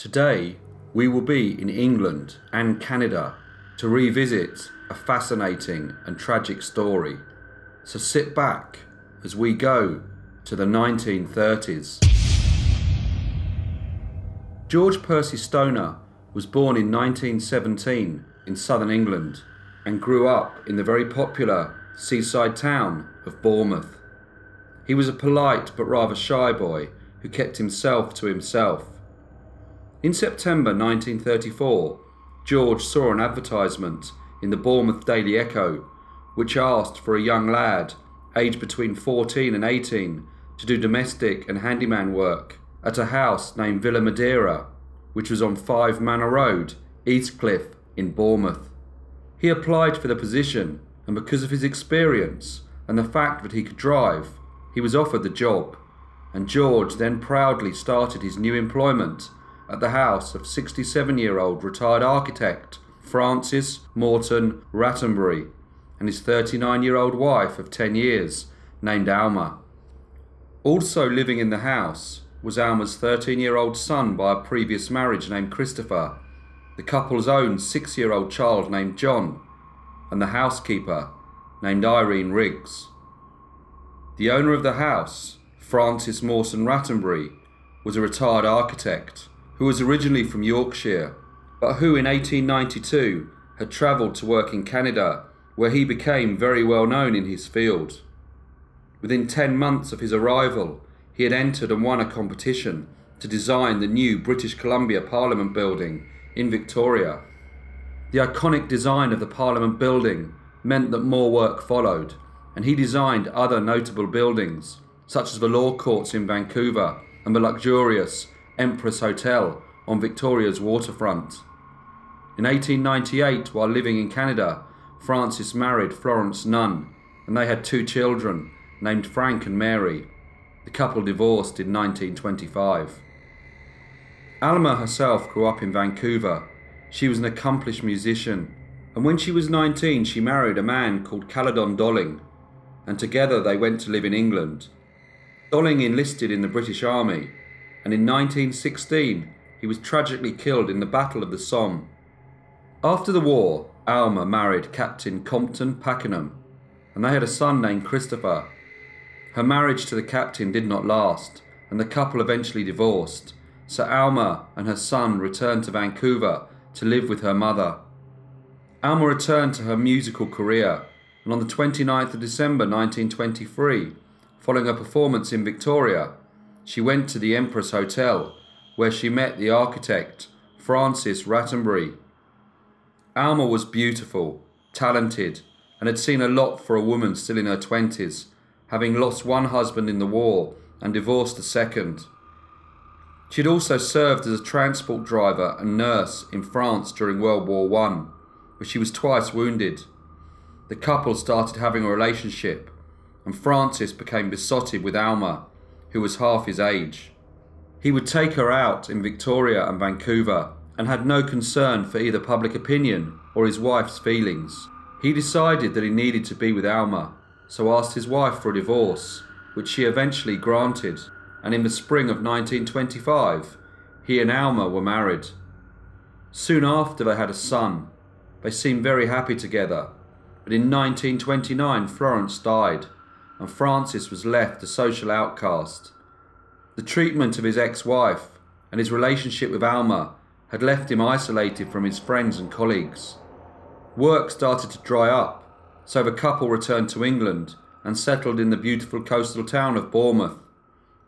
Today, we will be in England and Canada to revisit a fascinating and tragic story. So sit back as we go to the 1930s. George Percy Stoner was born in 1917 in southern England and grew up in the very popular seaside town of Bournemouth. He was a polite but rather shy boy who kept himself to himself. In September 1934, George saw an advertisement in the Bournemouth Daily Echo which asked for a young lad aged between 14 and 18 to do domestic and handyman work at a house named Villa Madeira, which was on 5 Manor Road, East Cliff in Bournemouth. He applied for the position, and because of his experience and the fact that he could drive, he was offered the job, and George then proudly started his new employment at the house of 67-year-old retired architect Francis Mawson Rattenbury and his 39-year-old wife of 10 years named Alma. Also living in the house was Alma's 13-year-old son by a previous marriage named Christopher, the couple's own 6-year-old child named John, and the housekeeper named Irene Riggs. The owner of the house, Francis Mawson Rattenbury, was a retired architect who was originally from Yorkshire, but who in 1892 had travelled to work in Canada, where he became very well known in his field. Within 10 months of his arrival, he had entered and won a competition to design the new British Columbia Parliament Building in Victoria. The iconic design of the Parliament Building meant that more work followed, and he designed other notable buildings, such as the Law Courts in Vancouver and the luxurious Empress Hotel on Victoria's waterfront. In 1898, while living in Canada, Francis married Florence Nunn, and they had 2 children named Frank and Mary. The couple divorced in 1925. Alma herself grew up in Vancouver. She was an accomplished musician, and when she was 19 she married a man called Caledon Dolling, and together they went to live in England. Dolling enlisted in the British Army, and in 1916 he was tragically killed in the Battle of the Somme. After the war, Alma married Captain Compton Pakenham, and they had a son named Christopher. Her marriage to the captain did not last, and the couple eventually divorced, so Alma and her son returned to Vancouver to live with her mother. Alma returned to her musical career, and on the 29th of December 1923, following a performance in Victoria, she went to the Empress Hotel, where she met the architect Francis Rattenbury. Alma was beautiful, talented, and had seen a lot for a woman still in her 20s, having lost one husband in the war and divorced a second. She had also served as a transport driver and nurse in France during World War I, where she was twice wounded. The couple started having a relationship, and Francis became besotted with Alma, who was half his age. He would take her out in Victoria and Vancouver and had no concern for either public opinion or his wife's feelings. He decided that he needed to be with Alma, so asked his wife for a divorce, which she eventually granted, and in the spring of 1925, he and Alma were married. Soon after, they had a son. They seemed very happy together, but in 1929 Florence died, and Francis was left a social outcast. The treatment of his ex-wife and his relationship with Alma had left him isolated from his friends and colleagues. Work started to dry up, so the couple returned to England and settled in the beautiful coastal town of Bournemouth.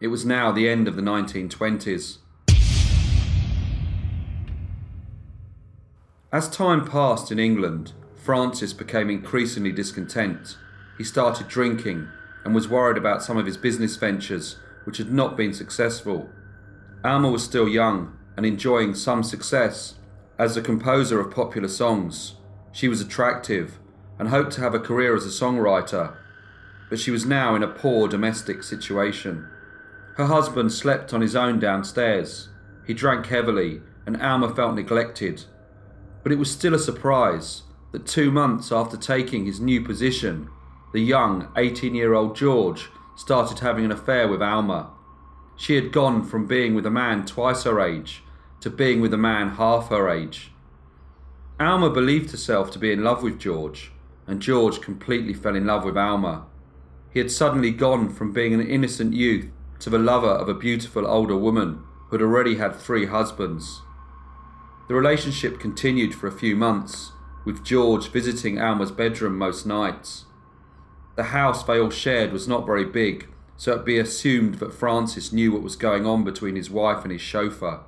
It was now the end of the 1920s. As time passed in England, Francis became increasingly discontent. He started drinking and was worried about some of his business ventures, which had not been successful. Alma was still young and enjoying some success as a composer of popular songs. She was attractive and hoped to have a career as a songwriter, but she was now in a poor domestic situation. Her husband slept on his own downstairs. He drank heavily, and Alma felt neglected. But it was still a surprise that 2 months after taking his new position, the young 18-year-old George started having an affair with Alma. She had gone from being with a man twice her age to being with a man half her age. Alma believed herself to be in love with George, and George completely fell in love with Alma. He had suddenly gone from being an innocent youth to the lover of a beautiful older woman who had already had 3 husbands. The relationship continued for a few months, with George visiting Alma's bedroom most nights. The house they all shared was not very big, so it'd be assumed that Francis knew what was going on between his wife and his chauffeur.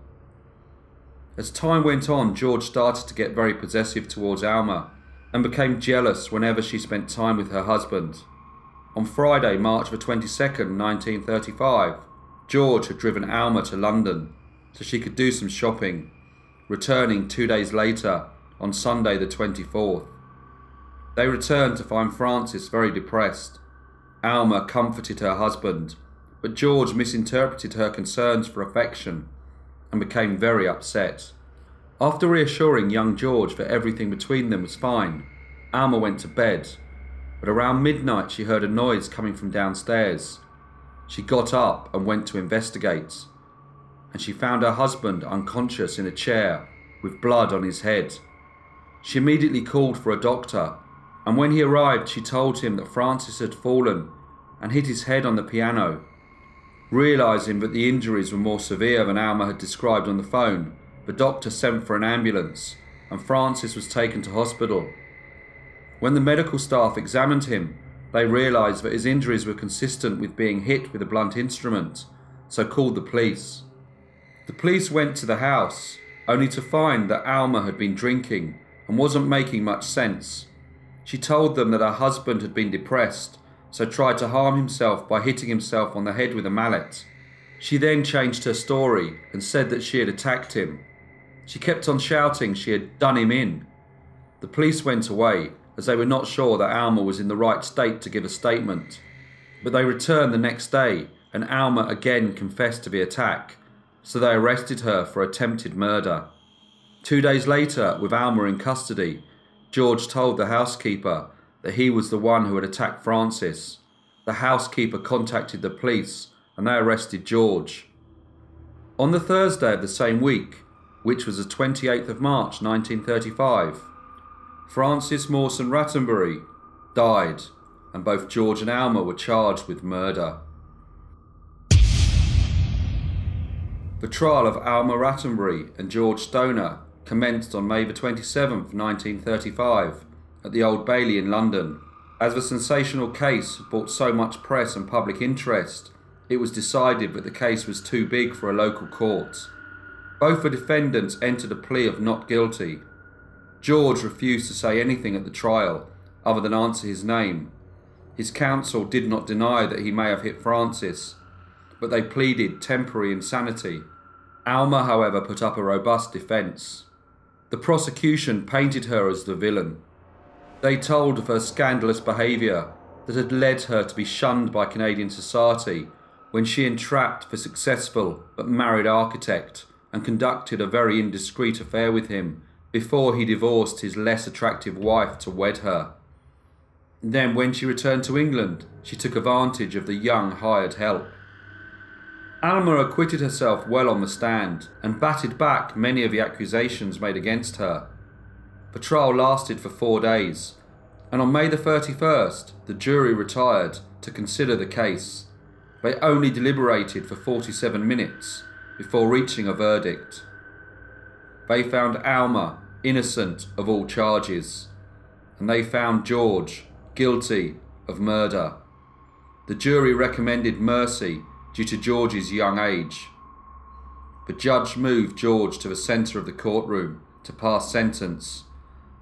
As time went on, George started to get very possessive towards Alma and became jealous whenever she spent time with her husband. On Friday, March the 22nd, 1935, George had driven Alma to London so she could do some shopping, returning 2 days later on Sunday the 24th. They returned to find Francis very depressed. Alma comforted her husband, but George misinterpreted her concerns for affection and became very upset. After reassuring young George that everything between them was fine, Alma went to bed, but around midnight she heard a noise coming from downstairs. She got up and went to investigate, and she found her husband unconscious in a chair with blood on his head. She immediately called for a doctor, and when he arrived she told him that Francis had fallen and hit his head on the piano. Realising that the injuries were more severe than Alma had described on the phone, the doctor sent for an ambulance and Francis was taken to hospital. When the medical staff examined him, they realised that his injuries were consistent with being hit with a blunt instrument, so called the police. The police went to the house, only to find that Alma had been drinking and wasn't making much sense. She told them that her husband had been depressed, so tried to harm himself by hitting himself on the head with a mallet. She then changed her story and said that she had attacked him. She kept on shouting she had done him in. The police went away as they were not sure that Alma was in the right state to give a statement. But they returned the next day and Alma again confessed to the attack, so they arrested her for attempted murder. 2 days later, with Alma in custody, George told the housekeeper that he was the one who had attacked Francis. The housekeeper contacted the police and they arrested George. On the Thursday of the same week, which was the 28th of March 1935, Francis Mawson Rattenbury died and both George and Alma were charged with murder. The trial of Alma Rattenbury and George Stoner commenced on May the 27th, 1935 at the Old Bailey in London. As the sensational case brought so much press and public interest, it was decided that the case was too big for a local court. Both the defendants entered a plea of not guilty. George refused to say anything at the trial other than answer his name. His counsel did not deny that he may have hit Francis, but they pleaded temporary insanity. Alma, however, put up a robust defence. The prosecution painted her as the villain. They told of her scandalous behaviour that had led her to be shunned by Canadian society when she entrapped the successful but married architect and conducted a very indiscreet affair with him before he divorced his less attractive wife to wed her. Then when she returned to England, she took advantage of the young hired help. Alma acquitted herself well on the stand and batted back many of the accusations made against her. The trial lasted for 4 days, and on May the 31st, the jury retired to consider the case. They only deliberated for 47 minutes before reaching a verdict. They found Alma innocent of all charges, and they found George guilty of murder. The jury recommended mercy due to George's young age. The judge moved George to the centre of the courtroom to pass sentence,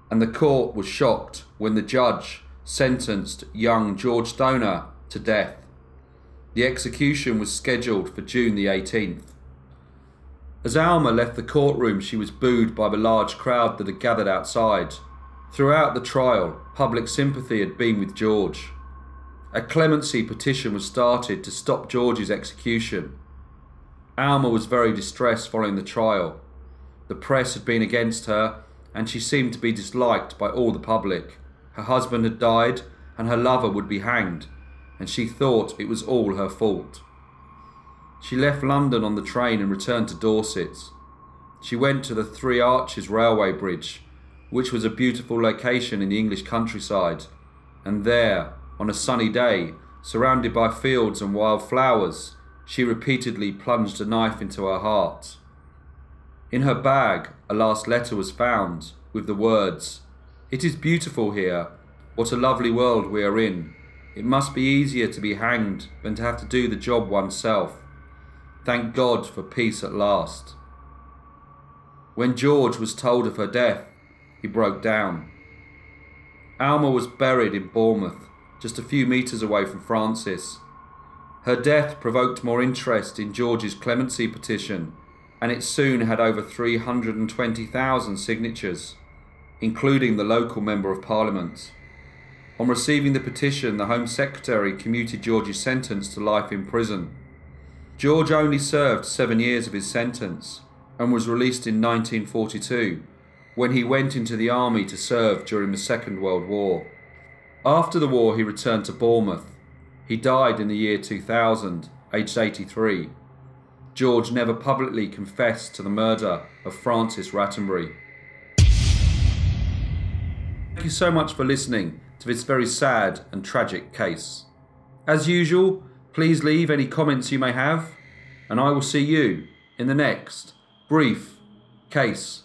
and the court was shocked when the judge sentenced young George Stoner to death. The execution was scheduled for June the 18th. As Alma left the courtroom, she was booed by the large crowd that had gathered outside. Throughout the trial, public sympathy had been with George. A clemency petition was started to stop George's execution. Alma was very distressed following the trial. The press had been against her, and she seemed to be disliked by all the public. Her husband had died, and her lover would be hanged, and she thought it was all her fault. She left London on the train and returned to Dorset. she went to the Three Arches Railway Bridge, which was a beautiful location in the English countryside, and there, on a sunny day, surrounded by fields and wild flowers, she repeatedly plunged a knife into her heart. In her bag, a last letter was found, with the words, "It is beautiful here. What a lovely world we are in. It must be easier to be hanged than to have to do the job oneself. Thank God for peace at last." When George was told of her death, he broke down. Alma was buried in Bournemouth, just a few metres away from Francis. Her death provoked more interest in George's clemency petition, and it soon had over 320,000 signatures, including the local Member of Parliament. On receiving the petition, the Home Secretary commuted George's sentence to life in prison. George only served 7 years of his sentence and was released in 1942, when he went into the army to serve during the Second World War. After the war, he returned to Bournemouth. He died in the year 2000, aged 83. George never publicly confessed to the murder of Francis Rattenbury. Thank you so much for listening to this very sad and tragic case. As usual, please leave any comments you may have, and I will see you in the next Brief Case.